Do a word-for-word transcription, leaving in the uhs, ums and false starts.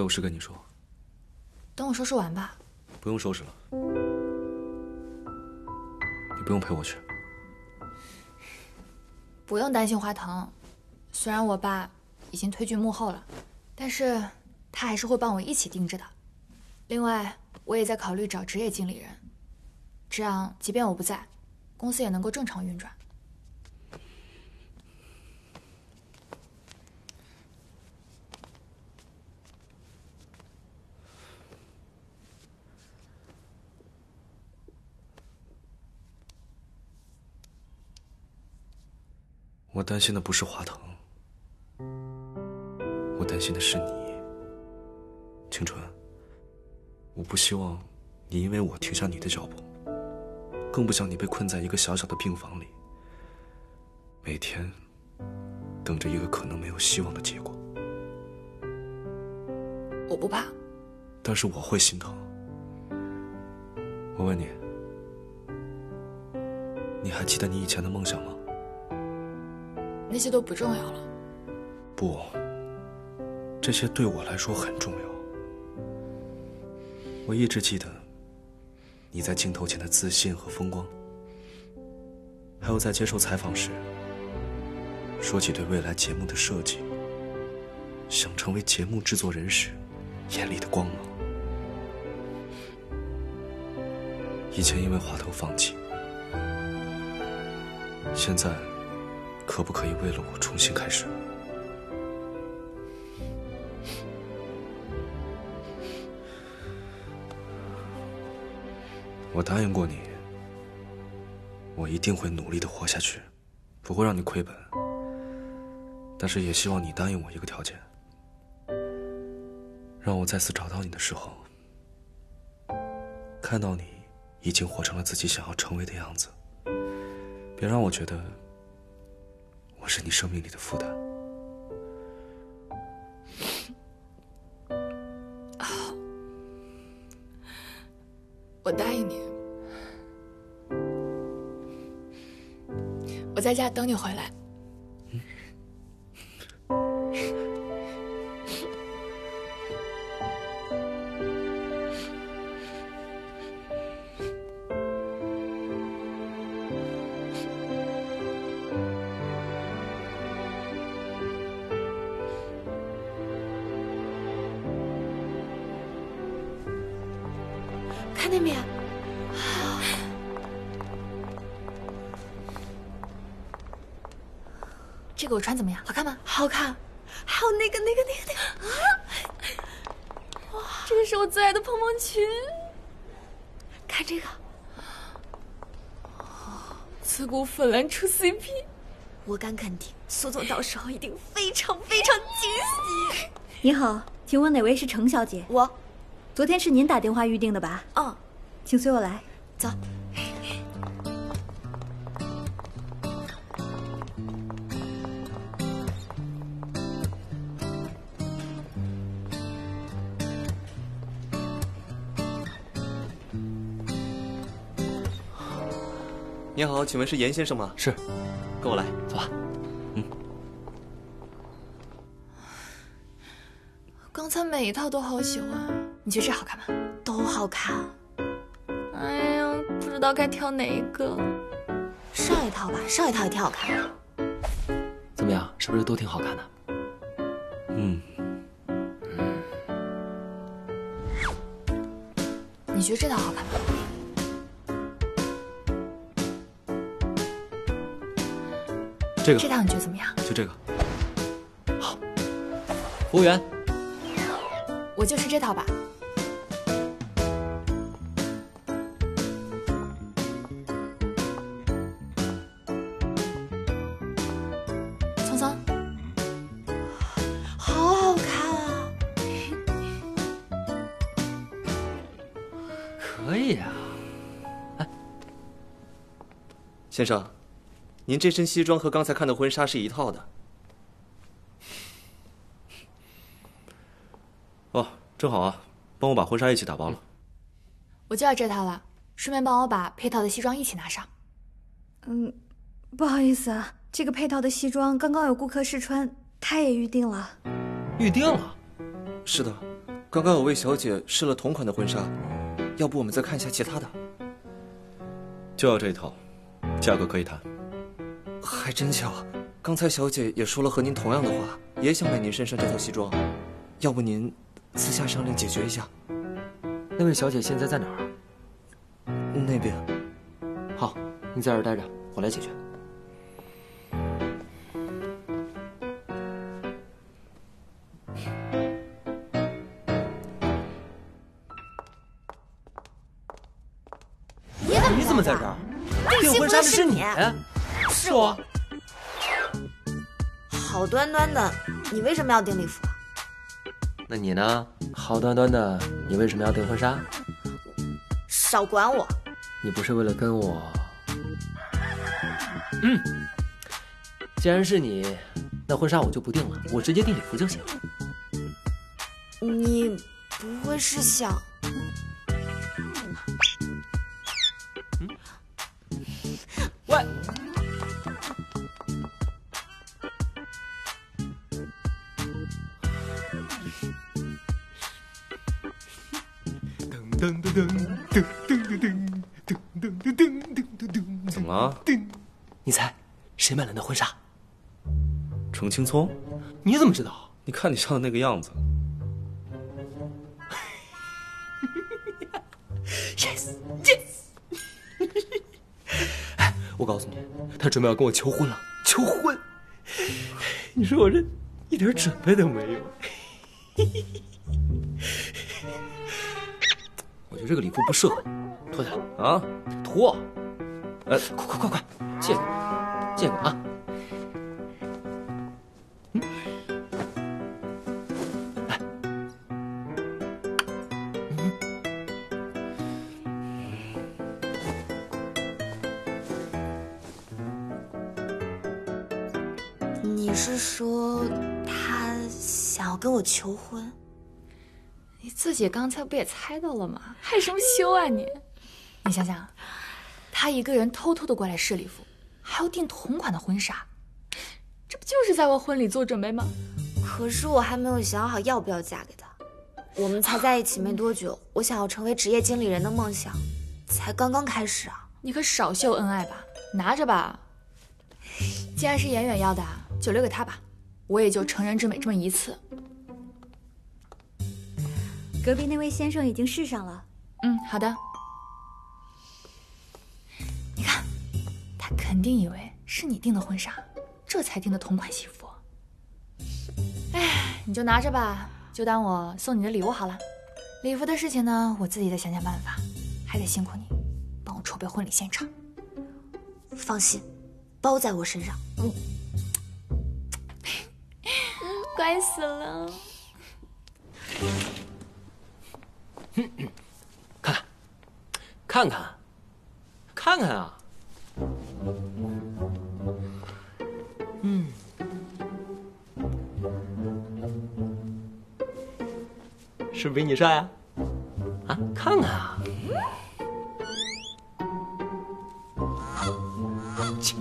我有事跟你说。等我收拾完吧。不用收拾了，你不用陪我去。不用担心花疼，虽然我爸已经退居幕后了，但是他还是会帮我一起定制的。另外，我也在考虑找职业经理人，这样即便我不在，公司也能够正常运转。 我担心的不是华腾，我担心的是你，青春。我不希望你因为我停下你的脚步，更不想你被困在一个小小的病房里，每天等着一个可能没有希望的结果。我不怕，但是我会心疼。我问你，你还记得你以前的梦想吗？ 那些都不重要了。不，这些对我来说很重要。我一直记得你在镜头前的自信和风光，还有在接受采访时说起对未来节目的设计，想成为节目制作人时眼里的光芒。以前因为华腾放弃，现在。 可不可以为了我重新开始？我答应过你，我一定会努力的活下去，不会让你亏本。但是也希望你答应我一个条件，让我再次找到你的时候，看到你已经活成了自己想要成为的样子，别让我觉得。 我是你生命里的负担。好，我答应你。我在家等你回来。嗯。看那边，这个我穿怎么样？好看吗？好看。还有那个、那个、那个、那个啊！哇，这个是我最爱的蓬蓬裙。看这个，自古粉蓝出 C P， 我敢肯定，苏总到时候一定非常非常惊喜。你好，请问哪位是程小姐？我。 昨天是您打电话预定的吧？哦，请随我来，走。您好，请问是严先生吗？是，跟我来，走吧。嗯。刚才每一套都好喜欢。 你觉得这好看吗？都好看。哎呀，不知道该挑哪一个。上一套吧，上一套也挺好看的。怎么样，是不是都挺好看的？嗯。你觉得这套好看吗？这个。这套你觉得怎么样？就这个。好。服务员，我就试这套吧。 先生，您这身西装和刚才看的婚纱是一套的。哦，正好啊，帮我把婚纱一起打包了。我就要这套了，顺便帮我把配套的西装一起拿上。嗯，不好意思啊，这个配套的西装刚刚有顾客试穿，他也预定了。预定了？是的，刚刚有位小姐试了同款的婚纱，要不我们再看一下其他的？就要这一套，价格可以谈。还真巧，刚才小姐也说了和您同样的话，也想买您身上这套西装，要不您私下商量解决一下。那位小姐现在在哪儿？那边。好，你在这儿待着，我来解决。 在这儿订婚纱的是你，是我。好端端的，你为什么要订礼服啊？那你呢？好端端的，你为什么要订婚纱？少管我！你不是为了跟我……嗯，既然是你，那婚纱我就不订了，我直接订礼服就行。你不会是想…… 喂，噔噔噔噔噔噔噔噔噔噔噔噔，怎么了？你猜谁买了那婚纱？程青松？你怎么知道？你看你笑的那个样子。Yes, yes。 我告诉你，他准备要跟我求婚了，求婚！你说我这一点准备都没有。我觉得这个礼服不适合你，脱下来啊！脱！哎，快快快快，借给我，借给我啊！嗯，来，嗯。 你是说他想要跟我求婚？你自己刚才不也猜到了吗？害什么羞啊你！你想想，他一个人偷偷的过来试礼服，还要订同款的婚纱，这不就是在为婚礼做准备吗？可是我还没有想好要不要嫁给他。我们才在一起没多久，我想要成为职业经理人的梦想才刚刚开始啊！你可少秀恩爱吧，拿着吧。既然是妍妍要的。 就留给他吧，我也就成人之美这么一次。隔壁那位先生已经试上了。嗯，好的。你看，他肯定以为是你订的婚纱，这才订的同款西服。哎，你就拿着吧，就当我送你的礼物好了。礼服的事情呢，我自己再想想办法，还得辛苦你帮我筹备婚礼现场。放心，包在我身上。嗯。 乖死了！嗯嗯，看看，看看，看看啊！嗯，是不是比你帅啊？啊，看看啊！切。